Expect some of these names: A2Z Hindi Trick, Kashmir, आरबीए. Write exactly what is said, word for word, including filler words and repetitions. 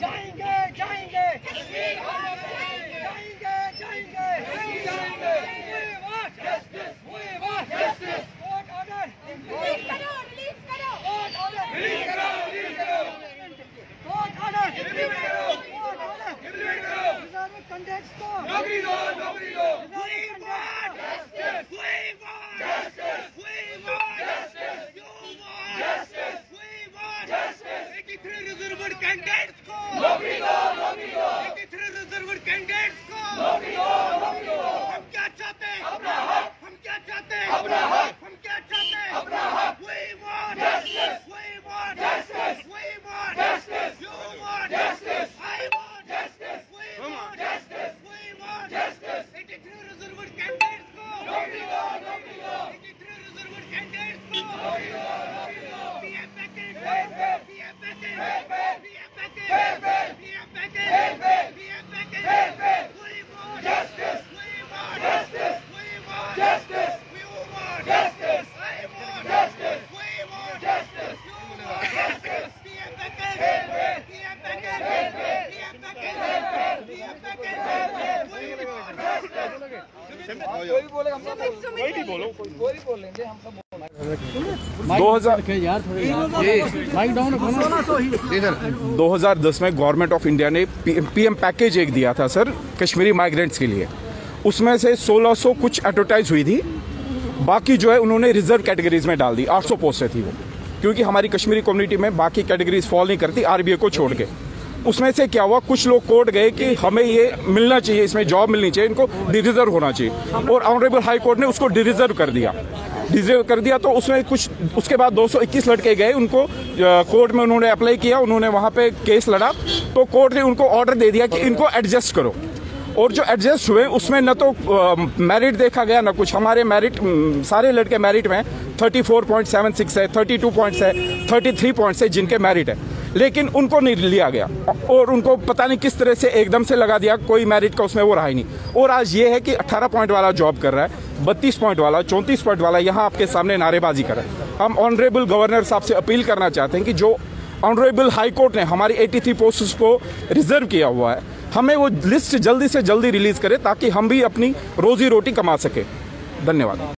जाएंगे जाएंगे कश्मीर हम जाएंगे जाएंगे जाएंगे जाएंगे we want justice we want justice court order release करो रिलीज करो कोर्ट ऑर्डर रिलीज करो रिलीज करो कोर्ट ऑर्डर रिलीज करो कोर्ट ऑर्डर रिलीज करो रिजर्व कंटेक्स को नौकरी दो नौकरी दो we want justice we want justice we want justice you want justice we want justice eighty three reserved candidates को नौकरी दो नौकरी दो एटी थ्री रिजर्व्ड कैंडिडेट्स को नौकरी दो नौकरी दो हम क्या चाहते हैं अपना हक हम क्या चाहते हैं अपना हक हम क्या चाहते हैं अपना हक we want justice we want justice we want justice you want justice I want justice we want justice we want justice eighty three reserved candidates को नौकरी दो नौकरी दो एटी थ्री रिजर्व्ड कैंडिडेट्स को नौकरी दो नौकरी दो B M package B M package B M package दो हज़ार दस में गवर्नमेंट ऑफ इंडिया ने पीएम पैकेज एक दिया था सर कश्मीरी माइग्रेंट्स के लिए। उसमें से सोलह सौ कुछ एडवर्टाइज हुई थी, बाकी जो है उन्होंने रिजर्व कैटेगरीज में डाल दी। आठ सौ पोस्टें थी वो, क्योंकि हमारी कश्मीरी कम्युनिटी में बाकी कैटेगरीज फॉल नहीं करती आरबीए को छोड़ के। उसमें से क्या हुआ, कुछ लोग कोर्ट गए कि हमें ये मिलना चाहिए, इसमें जॉब मिलनी चाहिए, इनको डिरिजर्व होना चाहिए, और ऑनरेबल हाई कोर्ट ने उसको डिरिजर्व कर दिया। डिरिजर्व कर दिया तो उसमें कुछ, उसके बाद दो सौ इक्कीस लड़के गए, उनको कोर्ट में उन्होंने अप्लाई किया, उन्होंने वहाँ पे केस लड़ा, तो कोर्ट ने उनको ऑर्डर दे दिया कि इनको एडजस्ट करो। और जो एडजस्ट हुए उसमें न तो मेरिट देखा गया ना कुछ। हमारे मेरिट, सारे लड़के मेरिट में चौंतीस पॉइंट सात छह है, बत्तीस पॉइंट्स है, तैंतीस पॉइंट्स है जिनके मेरिट है, लेकिन उनको नहीं लिया गया। और उनको पता नहीं किस तरह से एकदम से लगा दिया, कोई मेरिट का उसमें वो रहा ही नहीं। और आज ये है कि अठारह पॉइंट वाला जॉब कर रहा है, बत्तीस पॉइंट वाला, चौंतीस पॉइंट वाला यहाँ आपके सामने नारेबाजी कर रहा है। हम ऑनरेबल गवर्नर साहब से अपील करना चाहते हैं कि जो ऑनरेबल हाई कोर्ट ने हमारी तिरासी पोस्ट्स को रिजर्व किया हुआ है, हमें वो लिस्ट जल्दी से जल्दी रिलीज़ करें ताकि हम भी अपनी रोजी रोटी कमा सकें। धन्यवाद।